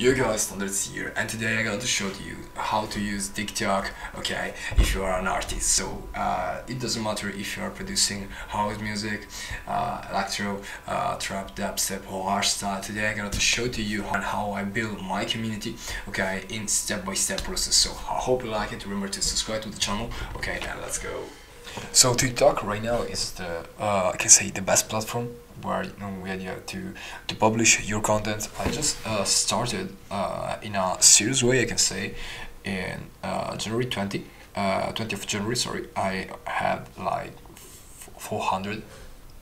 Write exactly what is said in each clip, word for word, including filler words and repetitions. You guys, Standards here, and today I'm going to show you how to use TikTok, okay, if you are an artist. So uh, it doesn't matter if you are producing house music, uh, electro, uh, trap, dubstep or hardstyle. Today I'm going to show to you on how I build my community, okay, in step-by-step process. So I hope you like it. Remember to subscribe to the channel, okay, and let's go. So TikTok right now is the uh, I can say the best platform where you know we have to to publish your content. I just uh, started uh, in a serious way, I can say, in uh, January twenty, uh, twentieth of January. Sorry, I had like four hundred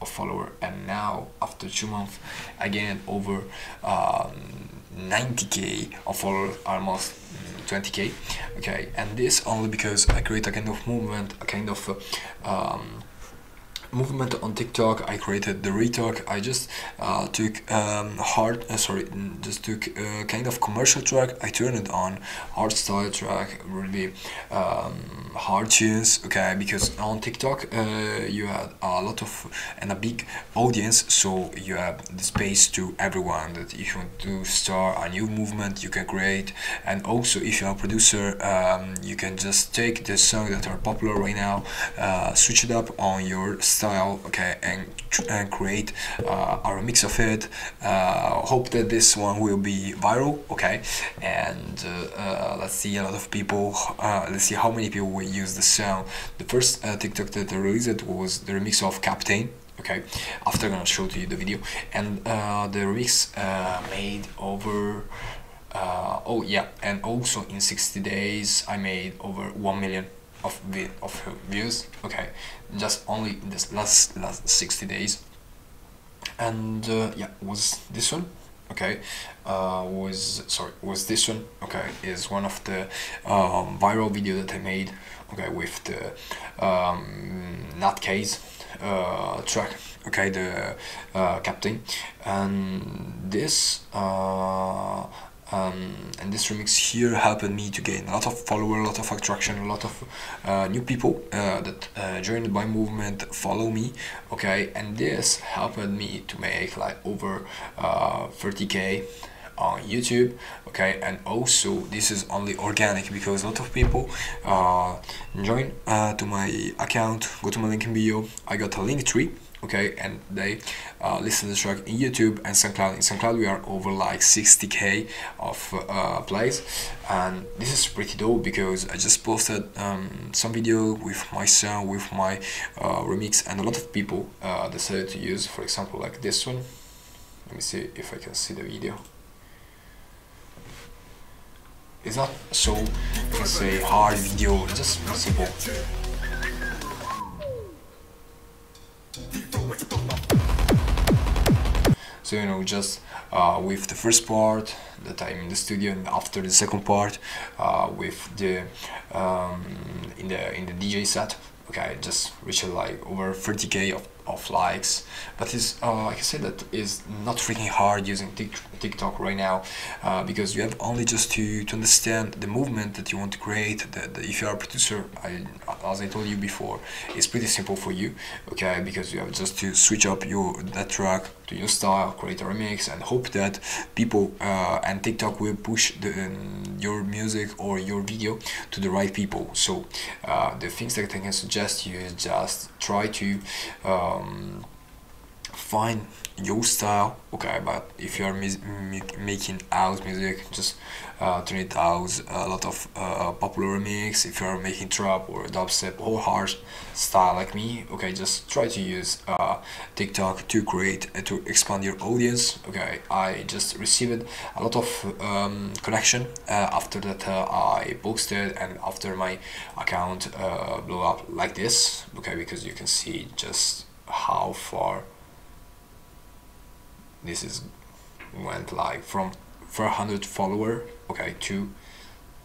of follower, and now after two months, I gained over ninety um, k of follower, almost twenty K, okay, and this only because I create a kind of movement, a kind of uh, um, movement on TikTok. I created the retalk. I just uh, took um, hard, uh, sorry, just took a kind of commercial track. I turned it on hard style track, really um, hard tunes, okay, because on TikTok uh, you had a lot of and a big audience, so you have the space to everyone that if you want to start a new movement you can create. And also if you're a producer, um, you can just take the songs that are popular right now, uh, switch it up on your style, okay, and, and create uh, a remix of it. Uh, hope that this one will be viral, okay, and uh, uh, let's see a lot of people, uh, let's see how many people will use the sound. The first uh, TikTok that I released was the remix of Captain, okay, after I'm gonna show to you the video, and uh, the remix uh, made over uh, oh yeah, and also in sixty days I made over one million of vi of views, okay, just only this last last sixty days. And uh, yeah, was this one, okay, uh, was sorry was this one, okay, is one of the um, viral video that I made, okay, with the um, nutcase uh, track, okay, the uh, Captain, and this uh, Um, and this remix here helped me to gain a lot of followers, a lot of attraction, a lot of uh, new people uh, that uh, joined my movement, follow me, okay, and this helped me to make like over uh, thirty K on YouTube, okay. And also this is only organic because a lot of people uh, join uh, to my account, go to my link in bio, I got a link tree, okay, and they uh, listen to the track in YouTube and SoundCloud. In SoundCloud we are over like sixty K of uh, plays, and this is pretty dope because I just posted um, some video with my sound, with my uh, remix, and a lot of people uh, decided to use, for example, like this one. Let me see if I can see the video. It's not so, let's say, hard video, just simple. So, you know, just uh, with the first part that I'm in the studio, and after the second part uh, with the um, in the in the D J set, okay, just reached like over thirty K of, of likes. But it's uh, like I said, that is not freaking hard using TikTok right now, uh, because you have only just to, to understand the movement that you want to create. That if you are a producer, I, as I told you before, it's pretty simple for you, okay, because you have just to switch up your that track to your style, create a remix, and hope that people uh, and TikTok will push the, um, your music or your video to the right people. So uh, the things that I can suggest you is just try to um, find your style, okay, but if you are making house music, just uh, turn it house, a lot of uh, popular remix. If you are making trap or dubstep or hard style like me, okay, just try to use uh, TikTok to create uh, to expand your audience, okay. I just received a lot of um, connection uh, after that uh, I posted, and after my account uh, blew up like this, okay, because you can see just how far this is went, like from four hundred follower, okay, to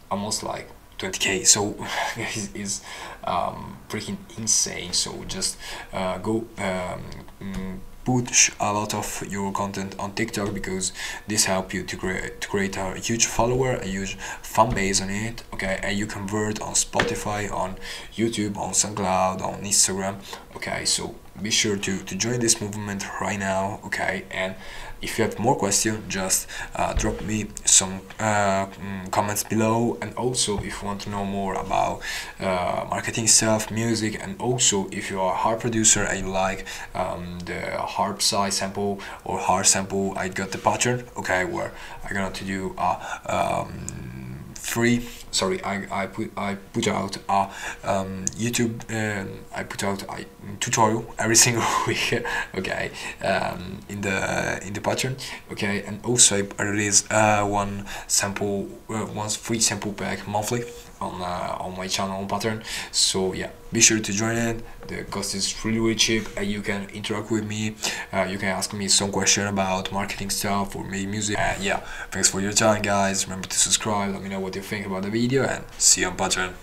almost like twenty K. So it is um, freaking insane. So just uh, go um, push a lot of your content on TikTok, because this help you to create to create a huge follower, a huge fan base on it, okay, and you convert on Spotify, on YouTube, on SoundCloud, on Instagram, okay. So be sure to, to join this movement right now, okay? And if you have more questions, just uh, drop me some uh, comments below. And also, if you want to know more about uh, marketing stuff, music, and also if you are a harp producer and you like um, the harp size sample or harp sample, I got the pattern, okay, where I'm going to do a um, free Sorry, I, I put I put out a um, YouTube. Uh, I put out a tutorial every single week. Okay, um, in the in the pattern. Okay, and also I release uh, one sample, uh, one free sample pack monthly on uh, on my channel on Patreon. So yeah, be sure to join it. The cost is really really cheap, and you can interact with me. Uh, you can ask me some question about marketing stuff or maybe music. Uh, yeah, thanks for your time, guys. Remember to subscribe. Let me know what you think about the video. Video and see you on Patreon.